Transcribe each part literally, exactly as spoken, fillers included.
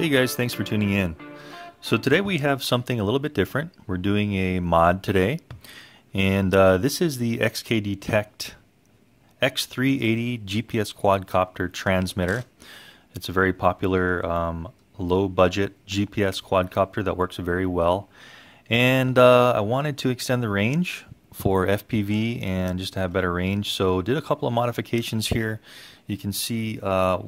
Hey guys, thanks for tuning in. So today we have something a little bit different. We're doing a mod today, and uh, this is the X K Detect X three eighty G P S quadcopter transmitter. It's a very popular um, low budget G P S quadcopter that works very well, and uh, I wanted to extend the range for F P V and just to have better range, so did a couple of modifications here. You can see uh,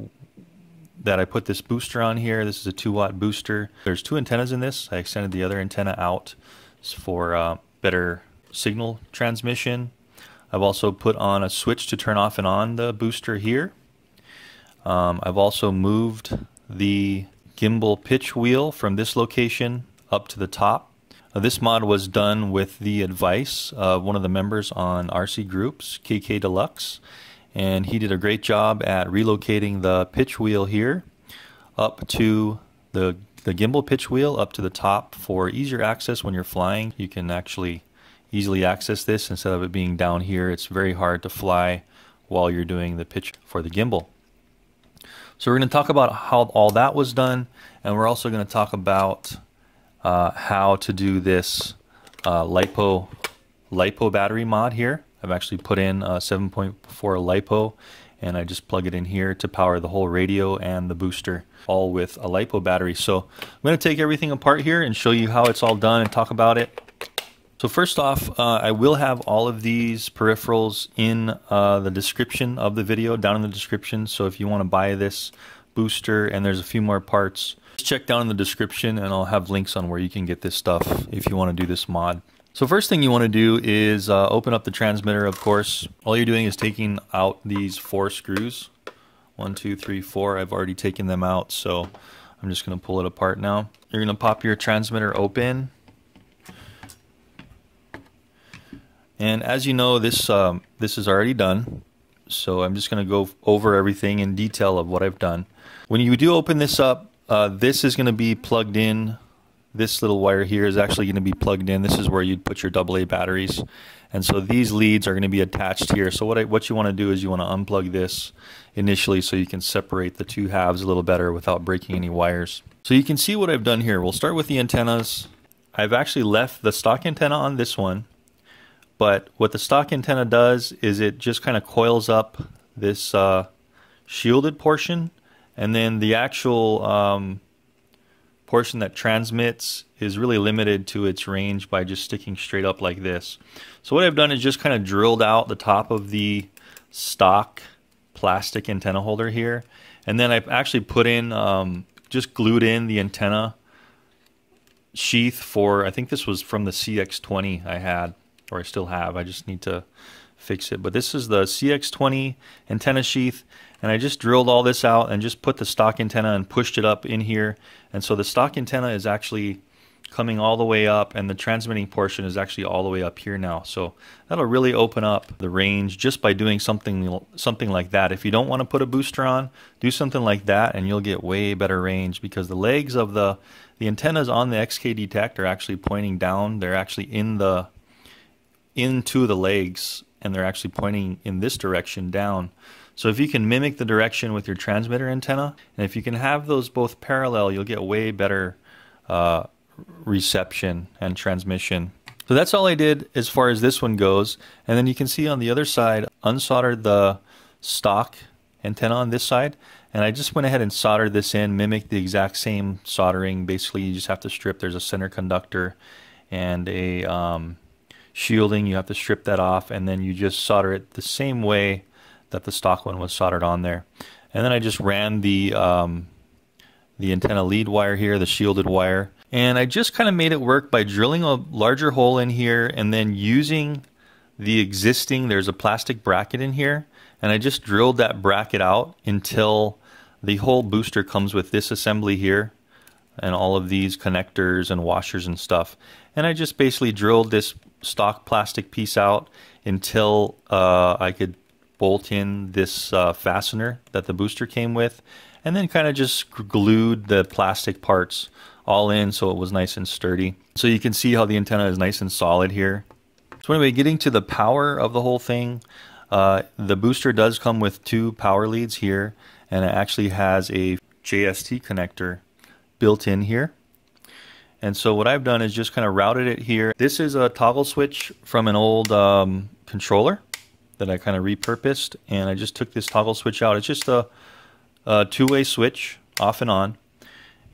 that I put this booster on here. This is a two watt booster. There's two antennas in this. I extended the other antenna out for uh, better signal transmission. I've also put on a switch to turn off and on the booster here. Um, I've also moved the gimbal pitch wheel from this location up to the top. Uh, this mod was done with the advice of one of the members on R C Groups, K K Deluxe, and he did a great job at relocating the pitch wheel here up to the, the gimbal pitch wheel up to the top for easier access when you're flying. You can actually easily access this instead of it being down here. It's very hard to fly while you're doing the pitch for the gimbal. So we're going to talk about how all that was done, and we're also going to talk about uh, how to do this uh, LiPo, LiPo battery mod here. I've actually put in a seven point four LiPo, and I just plug it in here to power the whole radio and the booster, all with a LiPo battery. So I'm going to take everything apart here and show you how it's all done and talk about it. So first off, uh, I will have all of these peripherals in uh, the description of the video, down in the description. So if you want to buy this booster, and there's a few more parts, just check down in the description and I'll have links on where you can get this stuff if you want to do this mod. So first thing you want to do is uh, open up the transmitter, of course. All you're doing is taking out these four screws. One, two, three, four. I've already taken them out, so I'm just going to pull it apart now. You're going to pop your transmitter open. And as you know, this, um, this is already done. So I'm just going to go over everything in detail of what I've done. When you do open this up, uh, this is going to be plugged in. This little wire here is actually going to be plugged in. This is where you'd put your double A batteries. And so these leads are going to be attached here. So what, I, what you want to do is you want to unplug this initially so you can separate the two halves a little better without breaking any wires. So you can see what I've done here. We'll start with the antennas. I've actually left the stock antenna on this one. But what the stock antenna does is it just kind of coils up this uh, shielded portion. And then the actual Um, portion that transmits is really limited to its range by just sticking straight up like this. So what I've done is just kind of drilled out the top of the stock plastic antenna holder here, and then I've actually put in um, just glued in the antenna sheath for, I think this was from the C X twenty I had, or I still have, I just need to fix it, but this is the C X twenty antenna sheath, and I just drilled all this out and just put the stock antenna and pushed it up in here, and so the stock antenna is actually coming all the way up, and the transmitting portion is actually all the way up here now. So that'll really open up the range just by doing something something like that. If you don't want to put a booster on, do something like that and you'll get way better range, because the legs of the the antennas on the X K Detect are actually pointing down. They're actually in the into the legs, and they're actually pointing in this direction down. So if you can mimic the direction with your transmitter antenna, and if you can have those both parallel, you'll get way better uh, reception and transmission. So that's all I did as far as this one goes. And then you can see on the other side, unsoldered the stock antenna on this side, and I just went ahead and soldered this in, mimicked the exact same soldering. Basically, you just have to strip. There's a center conductor and a um, shielding. You have to strip that off, and then you just solder it the same way that the stock one was soldered on there. And then I just ran the um, the antenna lead wire here, the shielded wire, and I just kind of made it work by drilling a larger hole in here and then using the existing, there's a plastic bracket in here, and I just drilled that bracket out until the whole booster comes with this assembly here and all of these connectors and washers and stuff. And I just basically drilled this stock plastic piece out until uh, I could bolt in this uh, fastener that the booster came with, and then kind of just glued the plastic parts all in so it was nice and sturdy. So you can see how the antenna is nice and solid here. So anyway, getting to the power of the whole thing, uh, the booster does come with two power leads here, and it actually has a J S T connector built in here. And so what I've done is just kind of routed it here. This is a toggle switch from an old um, controller that I kind of repurposed, and I just took this toggle switch out. It's just a, a two-way switch, off and on.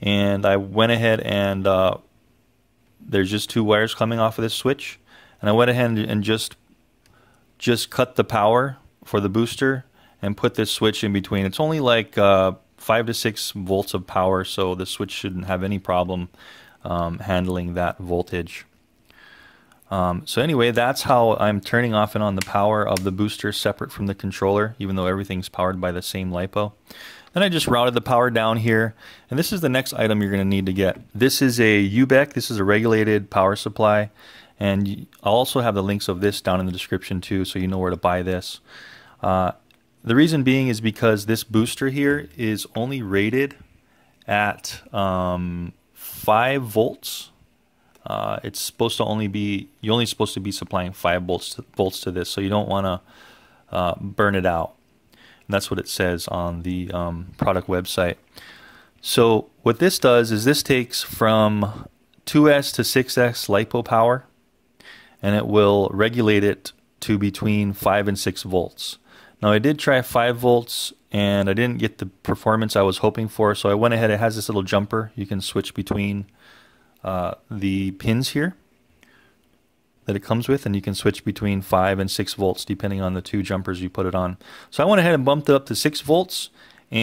And I went ahead and uh, there's just two wires coming off of this switch. And I went ahead and just just cut the power for the booster and put this switch in between. It's only like uh, five to six volts of power, so the switch shouldn't have any problem Um, handling that voltage. Um, so anyway, that's how I'm turning off and on the power of the booster separate from the controller, even though everything's powered by the same LiPo. Then I just routed the power down here, and this is the next item you're going to need to get. This is a U B E C, this is a regulated power supply, and I'll also have the links of this down in the description too, so you know where to buy this. Uh, the reason being is because this booster here is only rated at um, five volts. Uh, it's supposed to only be you're only supposed to be supplying five volts to, volts to this, so you don't want to uh, burn it out. And that's what it says on the um, product website. So what this does is this takes from two S to six S LiPo power, and it will regulate it to between five and six volts. Now I did try five volts and I didn't get the performance I was hoping for, so I went ahead. It has this little jumper. You can switch between uh, the pins here that it comes with, and you can switch between five and six volts depending on the two jumpers you put it on. So I went ahead and bumped it up to six volts,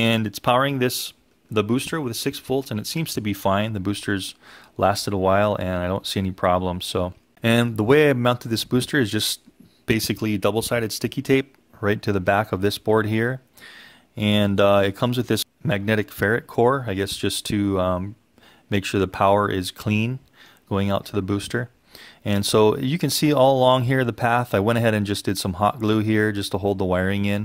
and it's powering this the booster with six volts, and it seems to be fine. The booster's lasted a while and I don't see any problems. So, and the way I mounted this booster is just basically double-sided sticky tape right to the back of this board here. And uh, it comes with this magnetic ferrite core, I guess just to um, make sure the power is clean going out to the booster. And so you can see all along here the path. I went ahead and just did some hot glue here just to hold the wiring in.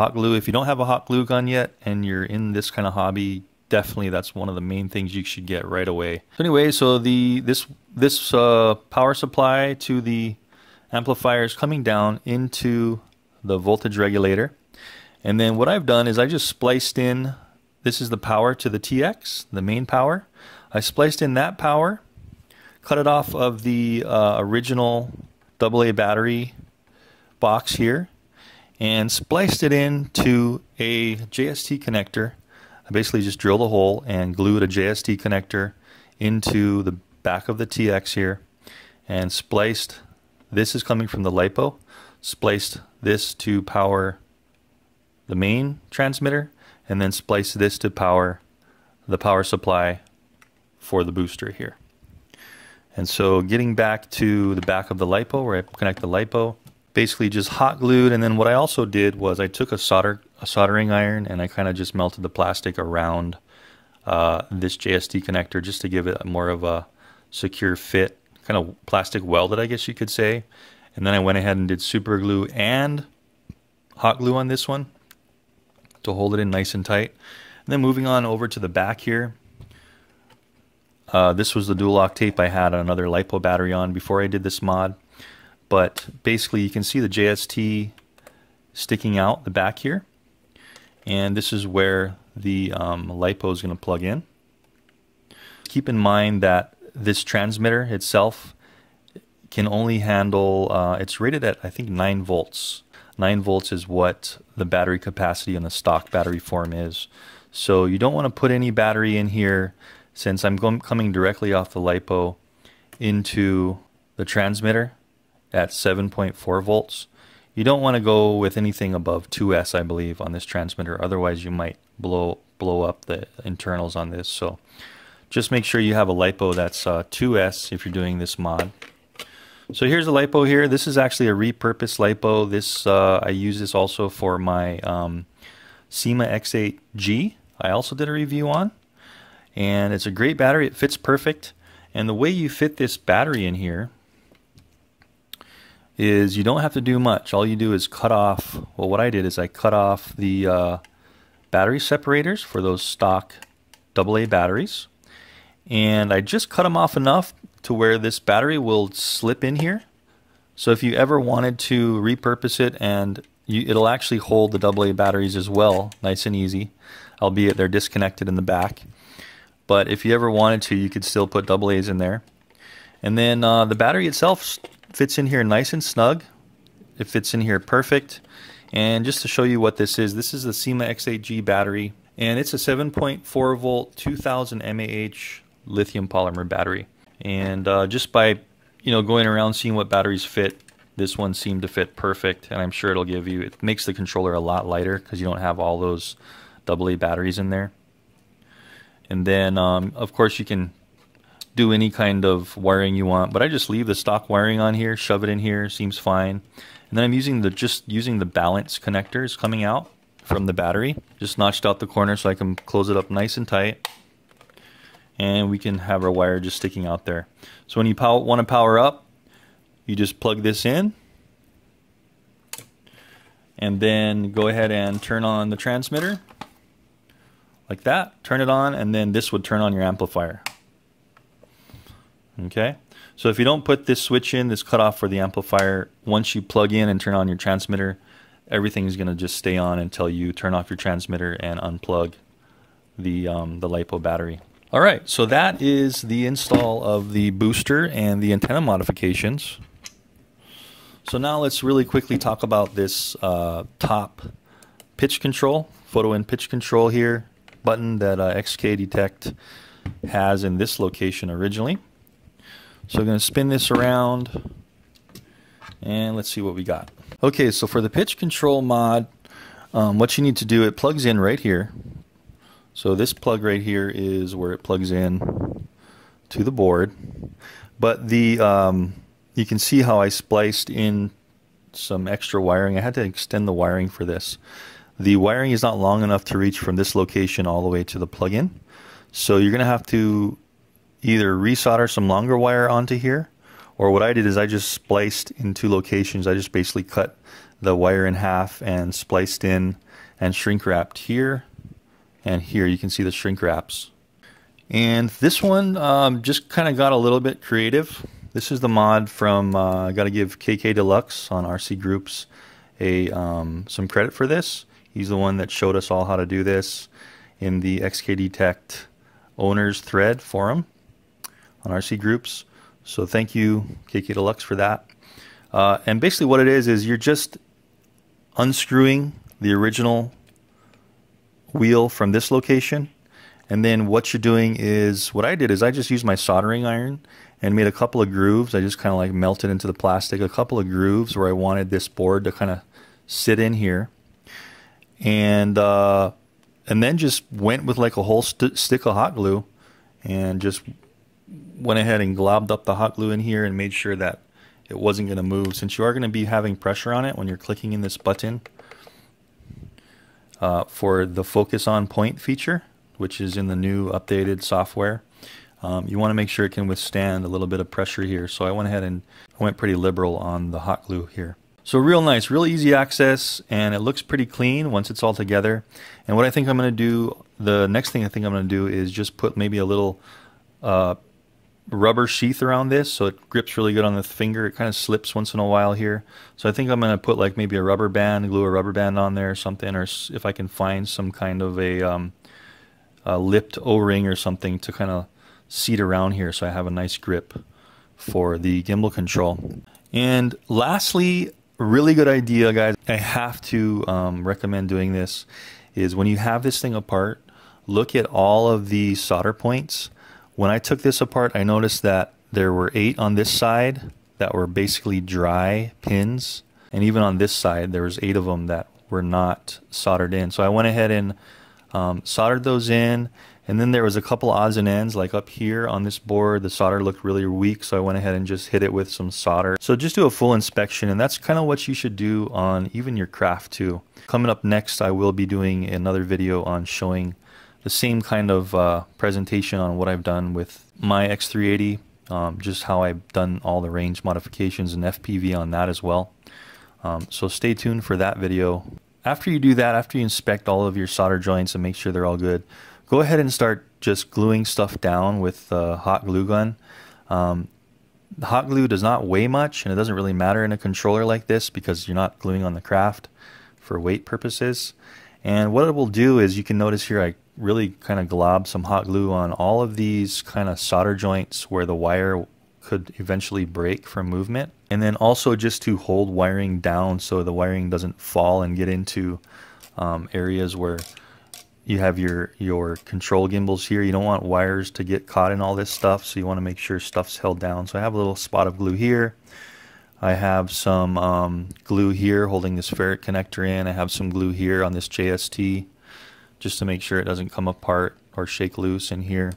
Hot glue, if you don't have a hot glue gun yet and you're in this kind of hobby, definitely that's one of the main things you should get right away. So anyway, so the this, this uh, power supply to the amplifier is coming down into the voltage regulator. And then what I've done is I just spliced in, this is the power to the T X, the main power. I spliced in that power, cut it off of the uh, original double A battery box here, and spliced it into a J S T connector. I basically just drilled a hole and glued a J S T connector into the back of the T X here, and spliced, this is coming from the LiPo, spliced this to power the main transmitter, and then splice this to power the power supply for the booster here. And so getting back to the back of the LiPo where I connect the LiPo, basically just hot glued, and then what I also did was I took a solder a soldering iron and I kind of just melted the plastic around uh, this J S T connector just to give it more of a secure fit, kind of plastic welded I guess you could say. And then I went ahead and did super glue and hot glue on this one to hold it in nice and tight. And then moving on over to the back here, uh, this was the dual lock tape I had another LiPo battery on before I did this mod, but basically you can see the J S T sticking out the back here, and this is where the um, LiPo is going to plug in. Keep in mind that this transmitter itself can only handle, uh, it's rated at I think nine volts. nine volts is what the battery capacity in the stock battery form is. So you don't want to put any battery in here, since I'm going, coming directly off the LiPo into the transmitter at seven point four volts. You don't want to go with anything above two S, I believe, on this transmitter. Otherwise, you might blow, blow up the internals on this. So just make sure you have a LiPo that's uh, two S if you're doing this mod. So here's the LiPo here. This is actually a repurposed LiPo. This uh, I use this also for my um, SEMA X eight G. I also did a review on, and it's a great battery. It fits perfect. And the way you fit this battery in here is you don't have to do much. All you do is cut off. Well, what I did is I cut off the uh, battery separators for those stock double A batteries, and I just cut them off enough to where this battery will slip in here. So if you ever wanted to repurpose it, and you, it'll actually hold the double A batteries as well, nice and easy, albeit they're disconnected in the back. but if you ever wanted to, you could still put double A's in there. And then uh, the battery itself fits in here nice and snug. It fits in here perfect. And just to show you what this is, this is the SEMA X eight G battery, and it's a seven point four volt two thousand milliamp hour lithium polymer battery. And uh, just by you know going around seeing what batteries fit, this one seemed to fit perfect, and I'm sure it'll give you, it makes the controller a lot lighter because you don't have all those double A batteries in there. And then um, of course you can do any kind of wiring you want, but I just leave the stock wiring on here, shove it in here, seems fine. And then I'm using the just using the balance connectors coming out from the battery, just notched out the corner so I can close it up nice and tight, and we can have our wire just sticking out there. So when you pow want to power up, you just plug this in and then go ahead and turn on the transmitter like that, turn it on, and then this would turn on your amplifier. Okay, so if you don't put this switch in, this cutoff for the amplifier, once you plug in and turn on your transmitter, everything is going to just stay on until you turn off your transmitter and unplug the, um, the LiPo battery. All right, so that is the install of the booster and the antenna modifications. So now let's really quickly talk about this uh, top pitch control, photo and pitch control here, button that uh, X K Detect has in this location originally. So I'm going to spin this around and let's see what we got. Okay, so for the pitch control mod, um, what you need to do, it plugs in right here. So this plug right here is where it plugs in to the board. But the um, you can see how I spliced in some extra wiring. I had to extend the wiring for this. The wiring is not long enough to reach from this location all the way to the plug-in. So you're going to have to either resolder some longer wire onto here, or what I did is I just spliced in two locations. I just basically cut the wire in half and spliced in and shrink wrapped here and here. You can see the shrink wraps. And this one um, just kind of got a little bit creative. This is the mod from uh, I got to give K K Deluxe on R C Groups a um, some credit for this. He's the one that showed us all how to do this in the X K Detect owners thread forum on R C Groups. So thank you, K K Deluxe, for that. Uh, and basically what it is is you're just unscrewing the original wheel from this location, and then what you're doing is, what I did is I just used my soldering iron and made a couple of grooves. I just kind of like melted into the plastic a couple of grooves where I wanted this board to kind of sit in here, and uh, and then just went with like a whole st stick of hot glue and just went ahead and globbed up the hot glue in here and made sure that it wasn't going to move, since you are going to be having pressure on it when you're clicking in this button uh, for the focus on point feature, which is in the new updated software. Um, you want to make sure it can withstand a little bit of pressure here, so I went ahead and I went pretty liberal on the hot glue here. So real nice, real easy access, and it looks pretty clean once it's all together. And what I think I'm going to do, the next thing I think I'm going to do is just put maybe a little uh, rubber sheath around this so it grips really good on the finger. It kind of slips once in a while here, so I think I'm going to put like maybe a rubber band, glue a rubber band on there or something, or if I can find some kind of a, um, a lipped o-ring or something to kind of seat around here so I have a nice grip for the gimbal control. And lastly, really good idea, guys, I have to um, recommend doing this, is when you have this thing apart, look at all of the solder points. When I took this apart, I noticed that there were eight on this side that were basically dry pins. And even on this side, there was eight of them that were not soldered in. So I went ahead and um, soldered those in. And then there was a couple odds and ends, like up here on this board, the solder looked really weak. So I went ahead and just hit it with some solder. So just do a full inspection. And that's kind of what you should do on even your craft too. Coming up next, I will be doing another video on showing the same kind of uh, presentation on what I've done with my X three eighty, um, just how I've done all the range modifications and F P V on that as well. Um, so stay tuned for that video. After you do that, after you inspect all of your solder joints and make sure they're all good, go ahead and start just gluing stuff down with a hot glue gun. Um, the hot glue does not weigh much, and it doesn't really matter in a controller like this because you're not gluing on the craft for weight purposes. And what it will do is, you can notice here I really kind of glob some hot glue on all of these kind of solder joints where the wire could eventually break from movement, and then also just to hold wiring down so the wiring doesn't fall and get into um, areas where you have your your control gimbals here. You don't want wires to get caught in all this stuff, so you want to make sure stuff's held down. So I have a little spot of glue here. I have some um, glue here holding this ferrite connector in. I have some glue here on this J S T just to make sure it doesn't come apart or shake loose in here.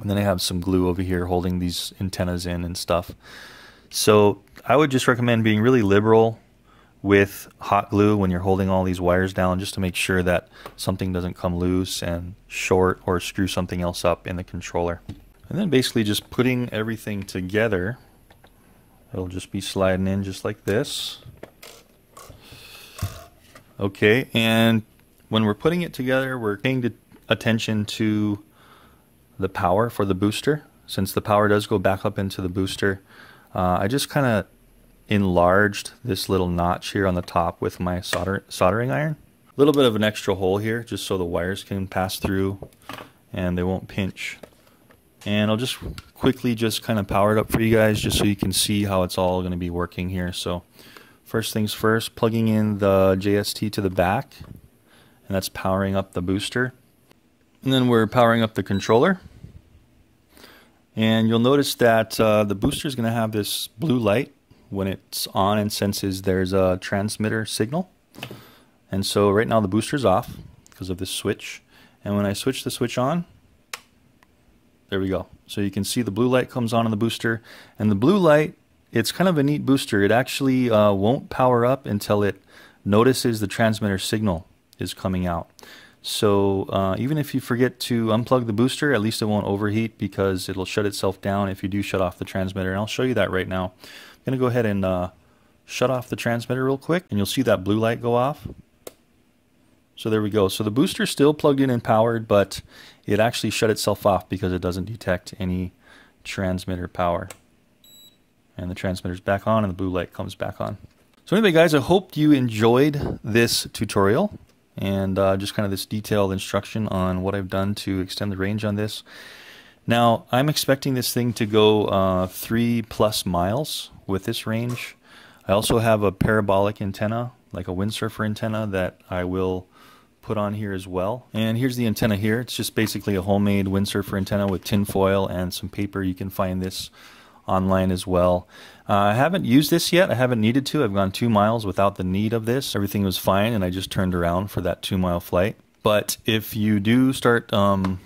And then I have some glue over here holding these antennas in and stuff. So I would just recommend being really liberal with hot glue when you're holding all these wires down, just to make sure that something doesn't come loose and short or screw something else up in the controller. And then basically just putting everything together. It'll just be sliding in just like this. Okay, and when we're putting it together, we're paying attention to the power for the booster. Since the power does go back up into the booster, uh, I just kind of enlarged this little notch here on the top with my solder, soldering iron. A little bit of an extra hole here just so the wires can pass through and they won't pinch. And I'll just quickly just kind of power it up for you guys just so you can see how it's all going to be working here. So first things first, plugging in the J S T to the back, and that's powering up the booster. And then we're powering up the controller. And you'll notice that uh, the booster is going to have this blue light when it's on and senses there's a transmitter signal. And so right now the booster's off because of this switch. And when I switch the switch on, there we go. So you can see the blue light comes on in the booster, and the blue light, it's kind of a neat booster. It actually uh, won't power up until it notices the transmitter signal is coming out. So uh, even if you forget to unplug the booster, at least it won't overheat because it'll shut itself down if you do shut off the transmitter. And I'll show you that right now. I'm gonna go ahead and uh, shut off the transmitter real quick, and you'll see that blue light go off. So there we go. So the booster's still plugged in and powered, but it actually shut itself off because it doesn't detect any transmitter power. And the transmitter's back on, and the blue light comes back on. So anyway, guys, I hope you enjoyed this tutorial and uh, just kind of this detailed instruction on what I've done to extend the range on this. Now, I'm expecting this thing to go uh, three plus miles with this range. I also have a parabolic antenna, like a windsurfer antenna, that I will put on here as well. And here's the antenna here. It's just basically a homemade windsurfer antenna with tin foil and some paper. You can find this online as well. Uh, I haven't used this yet. I haven't needed to. I've gone two miles without the need of this. Everything was fine, and I just turned around for that two mile flight. But if you do start um,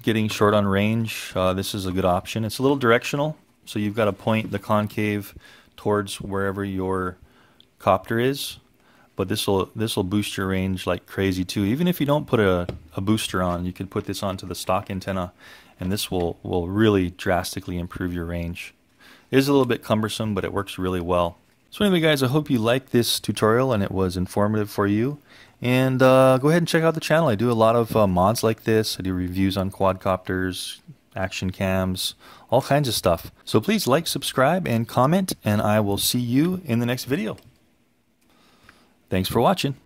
getting short on range, uh, this is a good option. It's a little directional, so you've got to point the concave towards wherever your copter is. But this will this will boost your range like crazy too. Even if you don't put a, a booster on, you can put this onto the stock antenna, and this will, will really drastically improve your range. It is a little bit cumbersome, but it works really well. So anyway, guys, I hope you liked this tutorial and it was informative for you. And uh, go ahead and check out the channel. I do a lot of uh, mods like this. I do reviews on quadcopters, action cams, all kinds of stuff. So please like, subscribe, and comment, and I will see you in the next video. Thanks for watching.